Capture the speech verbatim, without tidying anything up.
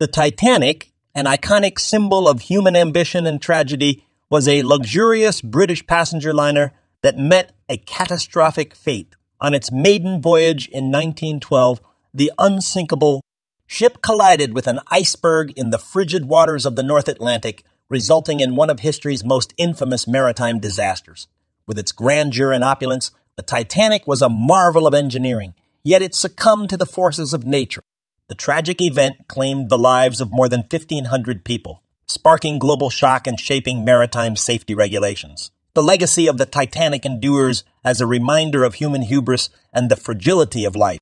The Titanic, an iconic symbol of human ambition and tragedy, was a luxurious British passenger liner that met a catastrophic fate. On its maiden voyage in nineteen twelve, the unsinkable ship collided with an iceberg in the frigid waters of the North Atlantic, resulting in one of history's most infamous maritime disasters. With its grandeur and opulence, the Titanic was a marvel of engineering, yet it succumbed to the forces of nature. The tragic event claimed the lives of more than fifteen hundred people, sparking global shock and shaping maritime safety regulations. The legacy of the Titanic endures as a reminder of human hubris and the fragility of life.